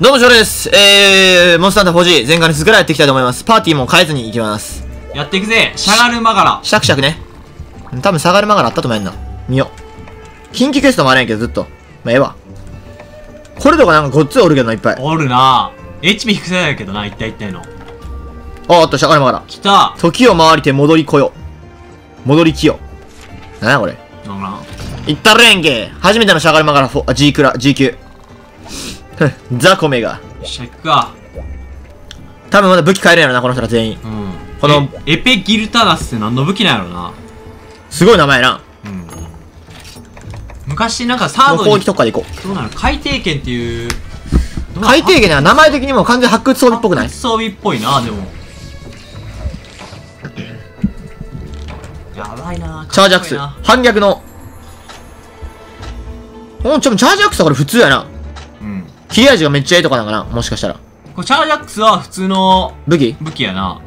どうも、翔です。モンスターハンター 4G、全開に続けらやっていきたいと思います。パーティーも変えずに行きます。やっていくぜ。しゃがるまがら。シャクシャクね。多分、しゃがるまがらあったと思えんな。見よう。近畿クエストもあれんけど、ずっと。まあ、ええわ。これとかなんかごっついおるけどな、いっぱい。おるなぁ。HP 低くせないけどな、一体一体の。あった、しゃがるまがら。来た。時を回りて戻り来よ。戻り来よ。なんやこれ。なんかいったれんけ。初めてのしゃがるまがら、G クラ、G 級。ザコメが。シャックか。多分まだ武器変えるんやろな、この人ら全員。うん。このエペギルタダスって何の武器なんやろな。すごい名前な。うん。昔なんかサードに攻撃特化でいこう。どうなの海底剣っていう。海底剣な、名前的にも完全に発掘装備っぽくない？発掘装備っぽいな、でも。やばいな。チャージアクス。反逆の。チャージアクスはこれ普通やな。うん。切れ味がめっちゃいいとかなんかな、もしかしたら。これチャージアックスは普通の武器やな。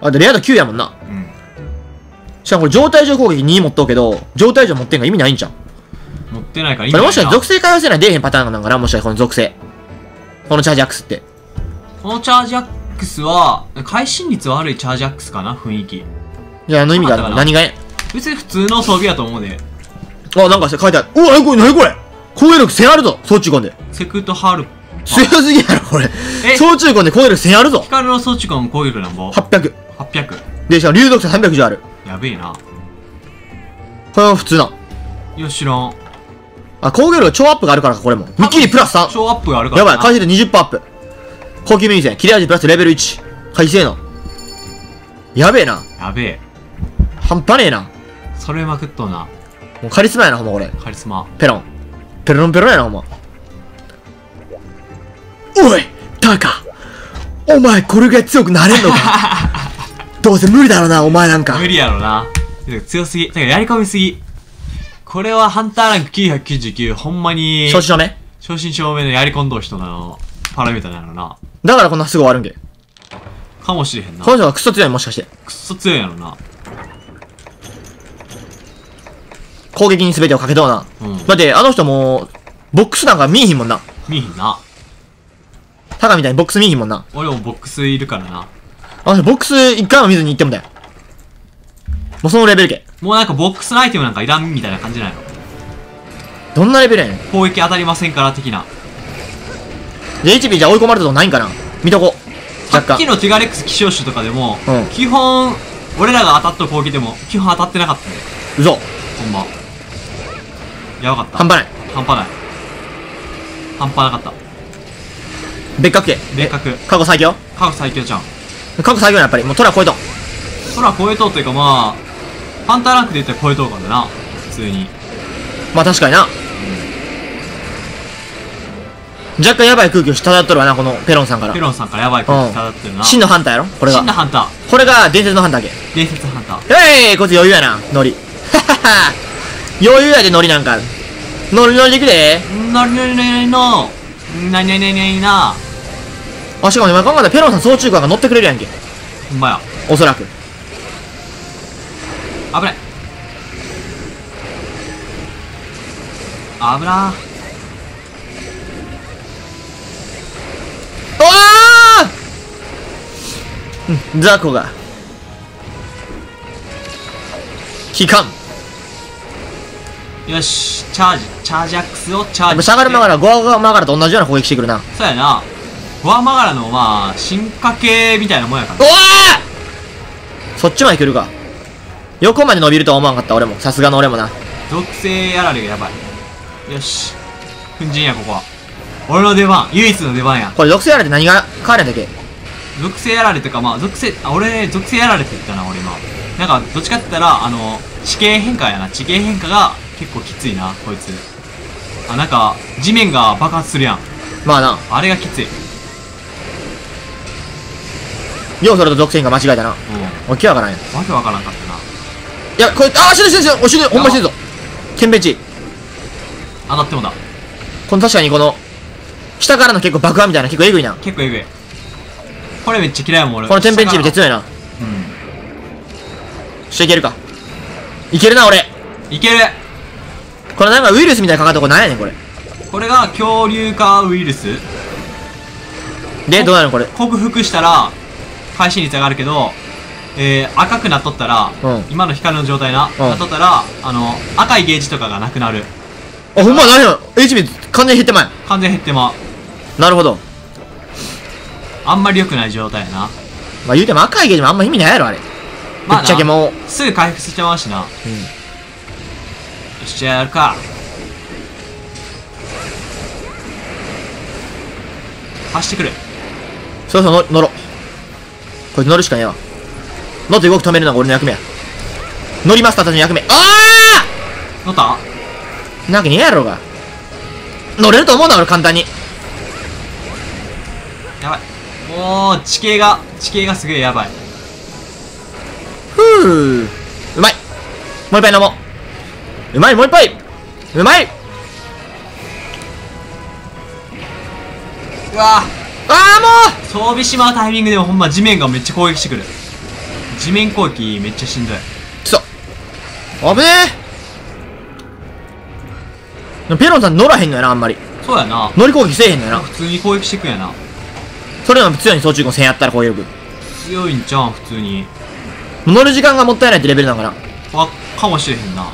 あとレア度9やもんな。うん。しかもこれ状態上攻撃2持っとうけど、状態上持ってんが意味ないんじゃん。持ってないから意味ないな。これもしかしたら属性変えらせない出えへんパターンなんかな、もしかしたらこの属性。このチャージアックスって。このチャージアックスは、会心率悪いチャージアックスかな、雰囲気。じゃああの意味があるの何がええ別に普通の装備やと思うで。あ、なんか書いてある。うわ、何これ何これ攻撃力1000あるぞ総中根で。セクとハル。強すぎやろ、これ。総中根で攻撃力1000あるぞ。光の総中根攻撃力なんぼ。800。800。で、しかも竜属性310ある。やべえな。これは普通な。いや、知らん。あ、攻撃力超アップがあるからか、これも。ミキリプラス3。超アップがあるから。やばい、回避で 20% アップ。高級ミニ戦。切れ味プラスレベル1。回避性能。やべえな。やべえ。半端ねえな。それまくっとうな。もうカリスマやな、ほんまこれ。カリスマ。ペロン。ペロンペロンやな、お前。おいタカお前これぐらい強くなれんのかどうせ無理だろうな、お前なんか。無理やろな。強すぎ。だからやり込みすぎ。これはハンターランク999、ほんまに。正真正銘？正真正銘のやり込んどう人のパラメーターなのな。だからこんなすぐ終わるんけ。かもしれへんな。この人がクソ強いもしかして。クソ強いやろな。攻撃に全てをかけとうな。うん、だって、あの人も、ボックスなんか見えひんもんな。見えひんな。タカみたいにボックス見えひんもんな。俺もボックスいるからな。あの人、ボックス一回も見ずに行ってもだよ。もうそのレベルけ。もうなんかボックスのアイテムなんかいらんみたいな感じなの。どんなレベルやねん。攻撃当たりませんから、的な。HP じゃ追い込まれたとこないんかな見とこ。さっきのティガレックス希少種とかでも、うん、基本、俺らが当たった攻撃でも、基本当たってなかったんだよ。嘘。ほんま。やばかった。半端ない。半端なかった。別格系。別格。過去最強？過去最強じゃん。過去最強やっぱり。もうトラ超えとう。トラ超えとうというかまあ、ハンターランクで言ったら超えとうからな。普通に。まあ確かにな。うん、若干やばい空気を漂っとるわな、このペロンさんから。ペロンさんからやばい空気漂ってるな。真のハンターやろこれが。真のハンター。これが伝説のハンター系。伝説ハンター。こいつ余裕やな、ノリ。ははは。余裕やでノリなんか。ノリノリでいくでー。ノリノリノリノリのー。なになになになー。あ、しかも今考えたらペロンさん総中間が乗ってくれるやんけ。ほんまや。おそらく。危ない。危なー。おー！ザコが。帰還。よし、チャージアックスをチャージ。しゃがるまがら、ゴアゴアマガラと同じような攻撃してくるな。そうやな。ゴアマガラの、まあ、進化系みたいなもんやから。おわー！そっちまで来るか。横まで伸びるとは思わんかった、俺も。さすがの俺もな。属性あられがやばい。よし。粉塵や、ここは。俺の出番。唯一の出番や。これ、属性あられって何が変わるんだっけ？属性あられとか、まあ、属性あられって言ったな、俺今。なんか、どっちかって言ったら、地形変化やな。地形変化が、結構きついな、こいつ。あ、なんか、地面が爆発するやん。まあな。あれがきつい。よう、それと属性が間違えたな。うん。わけわからんやん。わけわからんかったな。いや、これ、あー、死ぬ、ほんま死ぬぞ。剣弁地。当たってもだ。この確かにこの、下からの結構爆破みたいな、結構エグいな。結構エグい。これめっちゃ嫌いもん、俺。この天変地めっちゃ強いな。うん。していけるか。いけるな、俺。いける。これなんかウイルスみたいなかかったとこなんやねん、これ。これが恐竜化ウイルスで、どうなのこれ。克服したら回収率上がるけど、赤くなっとったら、うん、今の光の状態な、うん、なっとったら赤いゲージとかがなくなる。あ、ほんま何や、HP 完全減ってまい。完全減ってま。なるほど。あんまり良くない状態やな。まあ言うても赤いゲージもあんま意味ないやろあれ。まあ、ぶっちゃけもうすぐ回復しちゃうしな。うん、よし、じゃあやるか。走ってくる。そうそう、乗ろう。これ乗るしかねえわ。乗って動き止めるのが俺の役目や。乗りマスターたちの役目。ああ、乗ったなわけねえやろうが。乗れると思うな俺、簡単に。やばい、もう地形がすげえやばい。ふう、うまい。もう一杯飲もう。うまい、もう一杯。うまい。うわー、あー、もう装備しまうタイミングでもほんま地面がめっちゃ攻撃してくる。地面攻撃めっちゃしんどい。くそ、あぶねえ。ペロンさん乗らへんのやな、あんまり。そうやな、乗り攻撃せえへんのやな。普通に攻撃してくんやな。それなの強いに総中5000やったら攻撃力強いんちゃうん、普通に。乗る時間がもったいないってレベルなのかな。あ、かもしれへんな。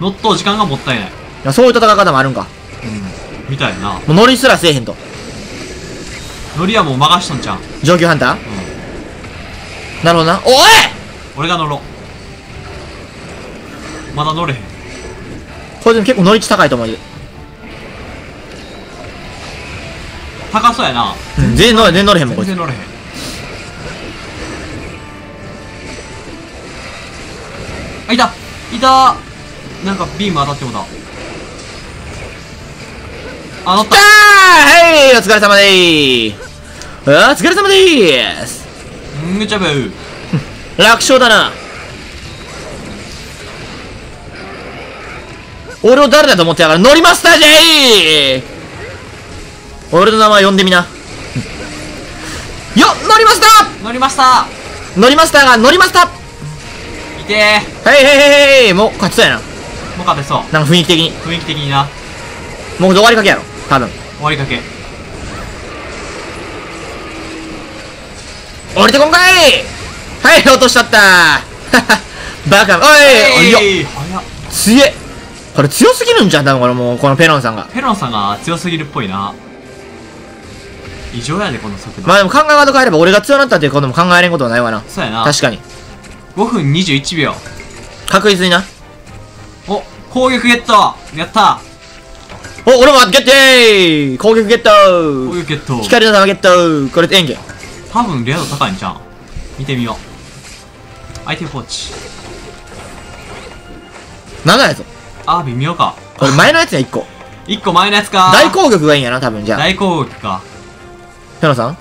乗っとう時間がもったいない。いや、そういう戦い方もあるんか。うん、みたいな。もう乗りすらせえへんと。乗りはもう任しとんちゃん、上級ハンター。うん、なるほどな。おい、俺が乗ろう。まだ乗れへん。これでも結構乗り値高いと思う。高そうやな。全然乗れへんもんこいつ。全然乗れへん。あ、いたいた。なんかビーム当たってもだ。あ、乗った。はい、お疲れ様でーす。お疲れ様でーす。んぐちゃぶー楽勝だな。俺を誰だと思ってやがる。乗りマスターじゃい。俺の名前呼んでみな。よっ、乗りました、乗りました、乗りましたが、乗りました。いてー。はいはいはい、もう勝ちそうやな。もう勝てそう。なんか雰囲気的に。雰囲気的にな。もう終わりかけやろ多分。終わりかけ。降りてこんかい。はい、落としちゃったーバカ。おい、いや強え。これ強すぎるんじゃん多分。これもう、このペロンさんが強すぎるっぽいな。異常やでこの速度。まあでも考え方変えれば俺が強くなったっていうことも考えれんことはないわな。そうやな、確かに。5分21秒、確実にな。お、攻撃ゲット。やった。お、俺もゲットー。攻撃ゲットー。攻撃ゲットー。光の玉ゲットー。これ演技多分レア度高いんじゃん。見てみよう。アイテムポーチ7やぞ。あ、微妙かこれ。前のやつや、1個前のやつか。大攻撃がいいんやな多分。じゃあ大攻撃か。ペロさん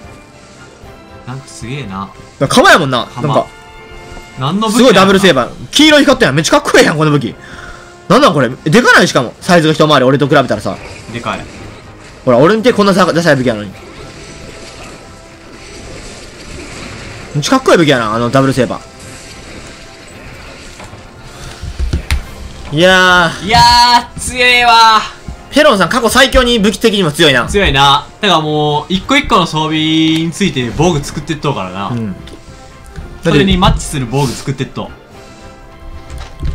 なんかすげえな。鎌やもんな。なんか何の武器すごいダブルセーバー。黄色光ってんやん。めっちゃかっこええやんこの武器。なんなんこれ、でかない。しかもサイズが一回り俺と比べたらさ、でかい。ほら俺の手こんなダサい武器やのに。めっちゃかっこええ武器やな、あのダブルセーバー。いやー強えわー。ペロンさん過去最強に武器的にも強いな。強いな。だからもう一個一個の装備について防具作ってっとうからな。うん、それにマッチする防具作ってっと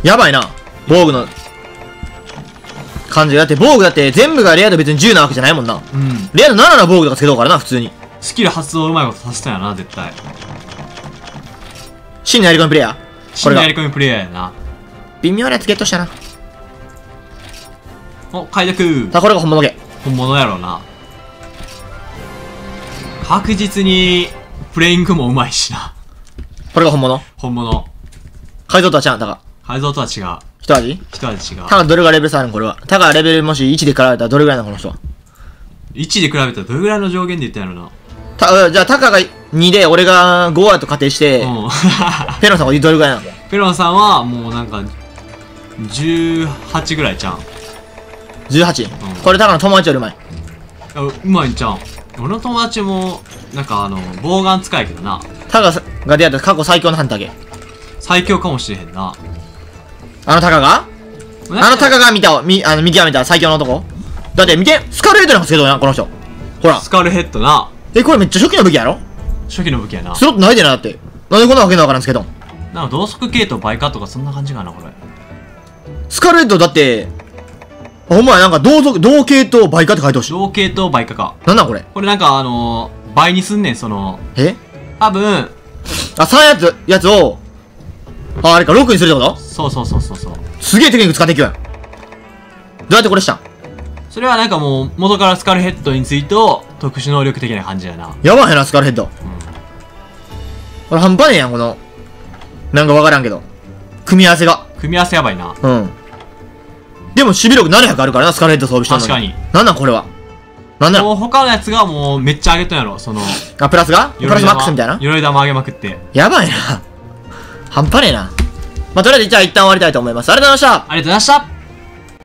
う。やばいな防具の感じが。だって防具だって全部がレア度別に10なわけじゃないもんな。うん、レア度7の防具とかつけとうからな。普通にスキル発動うまいことさせたんやな絶対。真のやり込みプレイヤー。真のやり込みプレイヤーやな。微妙なやつゲットしたな。お、解読。さあ、これが本物け。本物やろうな。確実に、プレイングもうまいしな。これが本物。本物。改造とは違うんだが。改造とは違う。一味一味違う。ただどれがレベル差あるのこれは。ただレベルもし1で比べたらどれぐらいなのこの人は。1で比べたらどれぐらいの上限で言ったんやろな。じゃあ、タカが2で俺が5やと仮定して、うん、ペロンさんはどれぐらいなの。ペロンさんはもうなんか、18ぐらいちゃん。18、うん、これただの友達よりうまい。うまいんちゃう。俺の友達もなんか棒眼使いけどな。タカが出会った過去最強のハンター。最強かもしれへんなあのタカが。あのタカが見た、見極めた最強の男だって。見て、スカルヘッドなんかつけとるな、この人。ほらスカルヘッドな。え、これめっちゃ初期の武器やろ。初期の武器やな。スロットないでな、だってなんでこんなわけのわからんつけとん。なんか同速系統倍化とかそんな感じかなこれ。スカルヘッドだってお前なんか同系統倍化って書いてほしい。同系統倍化か。なんなんこれ。これなんか倍にすんねん、その。え、多分あ、3やつをあれか6にするってこと。そうそうそうそうそう。すげえテクニック使っていくやん。どうやってこれしたん。それはなんかもう元からスカルヘッドについて特殊能力的な感じやな。やばいなスカルヘッド、うん、これ半端ねえやんこのなんかわからんけど組み合わせが。組み合わせやばいな。うん、でも守備力700あるからなスカルヘッド装備したのに。確かに。なんなんこれは。なんだろう、他のやつがもうめっちゃ上げたんやろ、その。あ、プラスがプラスマックスみたいな。鎧玉上げまくってやばいな半端ねえな。まあ、とりあえずじゃあ一旦終わりたいと思います。ありがとうございました。ありがとうございました。